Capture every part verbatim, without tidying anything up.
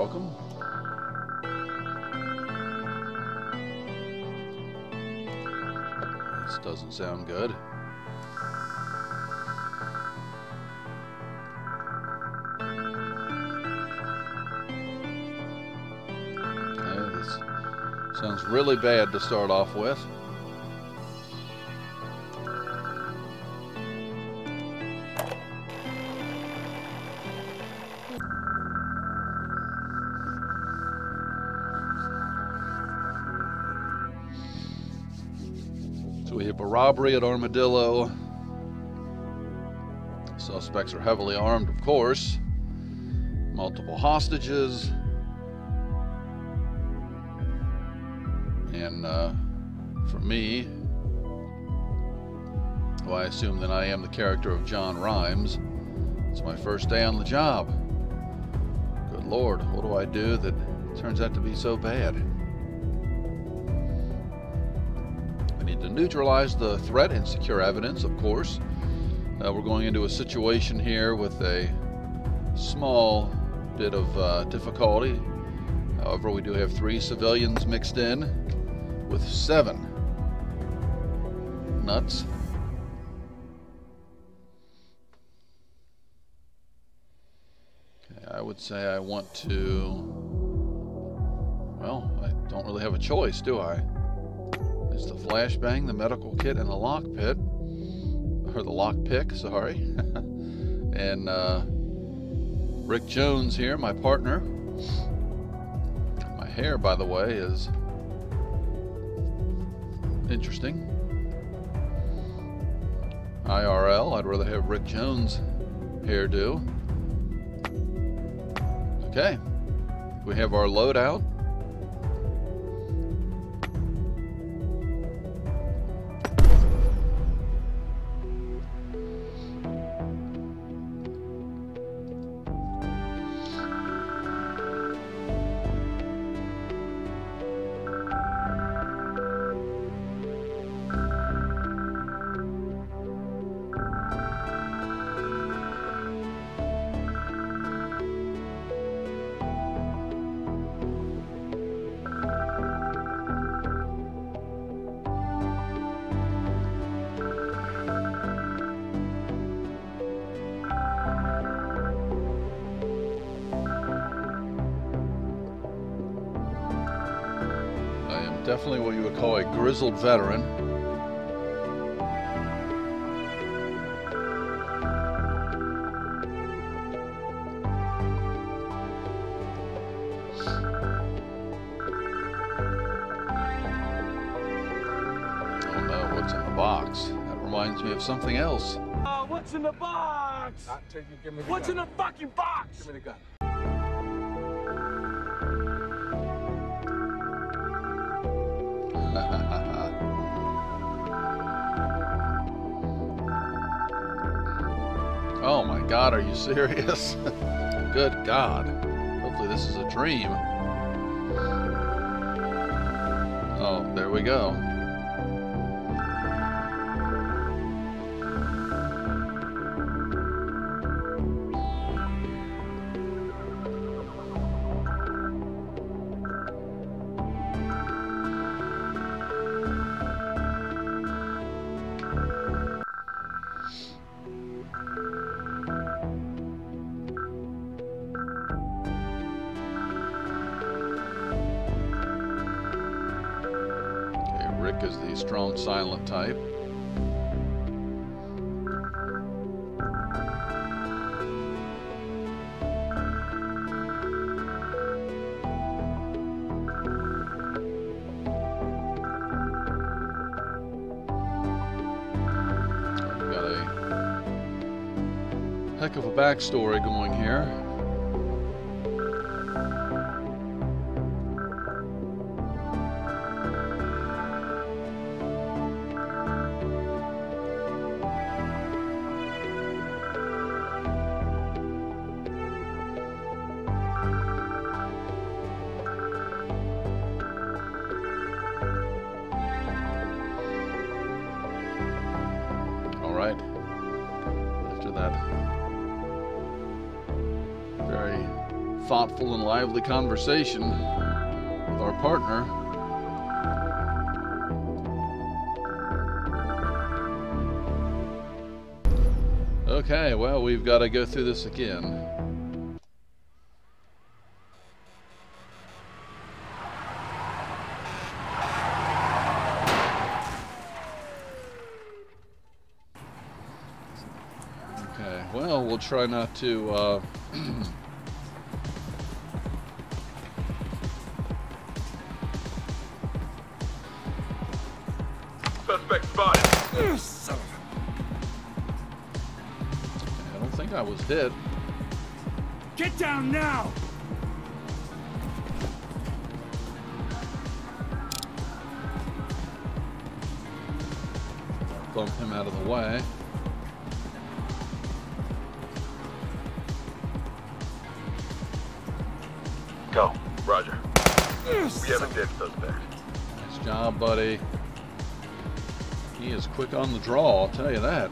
welcome. This doesn't sound good. Okay, this sounds really bad to start off with. Robbery at Armadillo. Suspects are heavily armed, of course. Multiple hostages. And uh, for me, well, I assume that I am the character of John Rimes. It's my first day on the job. Good Lord, what do I do that turns out to be so bad? To neutralize the threat and secure evidence, of course. Uh, we're going into a situation here with a small bit of uh, difficulty. However, we do have three civilians mixed in with seven. Nuts. Okay, I would say I want to... Well, I don't really have a choice, do I? Is the flashbang, the medical kit, and the lockpit, or the lockpick, sorry, and uh, Rick Jones here, my partner. My hair, by the way, is interesting. I R L, I'd rather have Rick Jones' hairdo. Okay, we have our loadout. Definitely what you would call a grizzled veteran. Oh no, what's in the box? That reminds me of something else. Uh, what's in the box? Not till you give me the what's gun. In the fucking box? Give me the gun. Oh my God, are you serious? Good God. Hopefully this is a dream. Oh, there we go. Is the strong silent type. We've got a heck of a backstory going here. After that thoughtful and lively conversation with our partner. Okay, well, we've got to go through this again. Try not to uh, suspect spotted. I don't think I was hit. Get down now. Bump him out of the way. Go. Roger. We haven't ditched those back. Nice job, buddy. He is quick on the draw, I'll tell you that.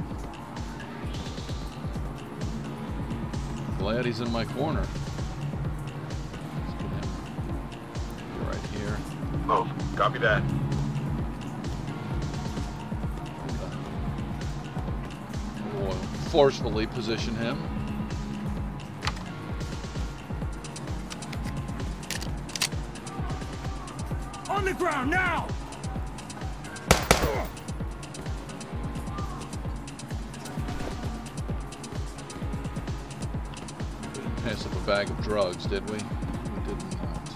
Glad he's in my corner. Let's get him right here. Oh, copy that. We'll forcefully position him. On the ground now. We didn't pass up a bag of drugs, did we? We did not.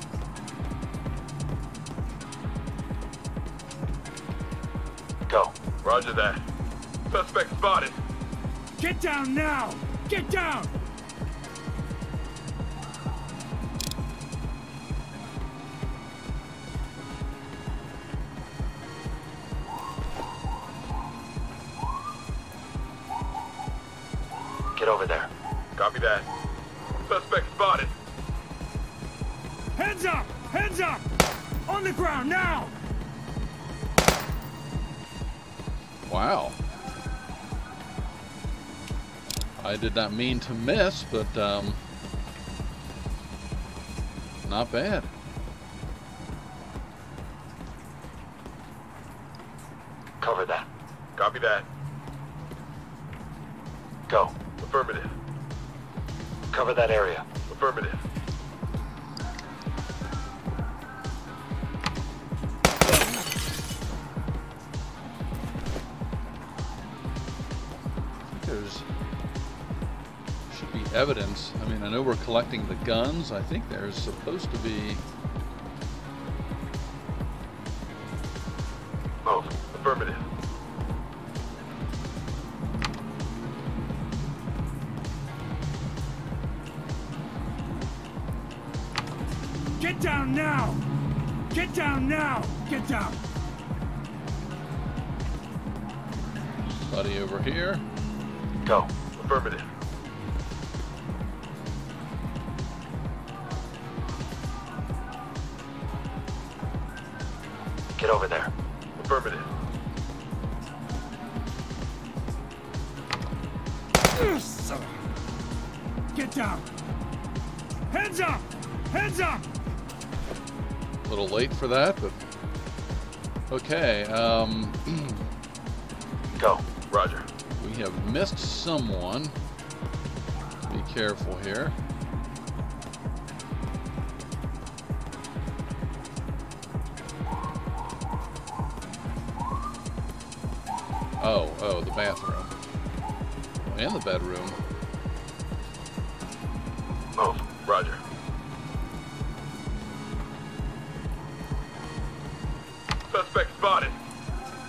Go. Roger that. Suspect spotted. Get down now. Get down. Get over there. Copy that. Suspect spotted. Heads up! Heads up! On the ground now! Wow. I did not mean to miss, but um, not bad. Cover that. Copy that. Go. Affirmative. Cover that area. Affirmative. There's should be evidence. I mean, I know we're collecting the guns. I think there's supposed to be. Oh, affirmative. Get down now! Get down now! Get down! Buddy over here. Go. Affirmative. Get over there. Affirmative. Get down! Heads up! Heads up! A little late for that, but okay. Um, Go, Roger. We have missed someone. Be careful here. Oh, oh, the bathroom and the bedroom. Oh, Roger. Suspect spotted.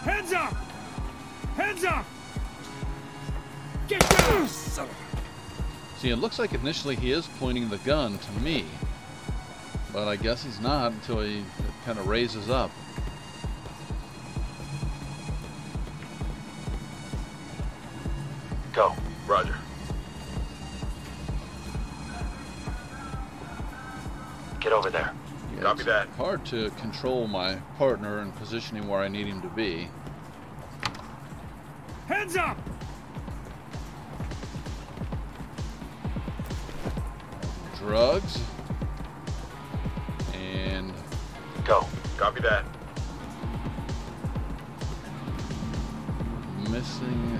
Heads up! Heads up! Get down! See, it looks like initially he is pointing the gun to me. But I guess he's not until he kind of raises up. Go. Roger. Get over there. Copy that. It's hard to control my partner and position him where I need him to be. Heads up! Drugs. Go. Copy that. Missing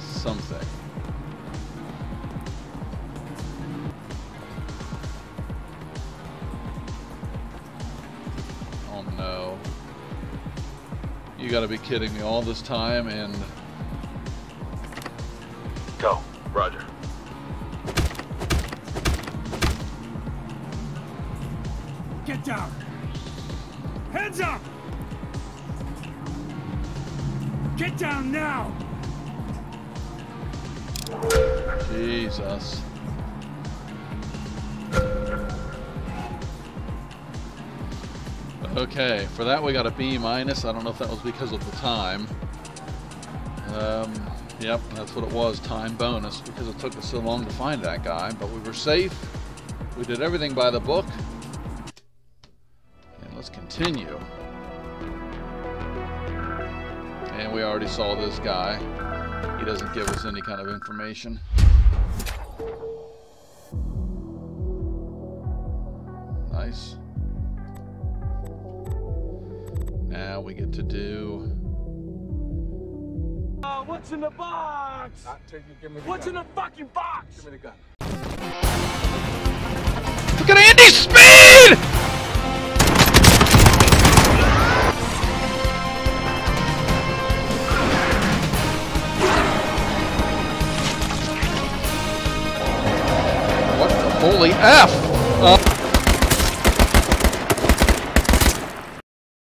something. Oh no. You gotta be kidding me, all this time and... Go. Roger. Get down. Heads up! Get down now! Jesus. Okay, for that we got a B minus. I don't know if that was because of the time. Um, yep, that's what it was, time bonus, because it took us so long to find that guy. But we were safe. We did everything by the book. And let's continue. And we already saw this guy. He doesn't give us any kind of information. Nice. Now we get to do... Uh, what's in the box? Not taking, give me the what's gun. In the fucking box? Give me the gun. Look at Andy's speed! Holy F! Uh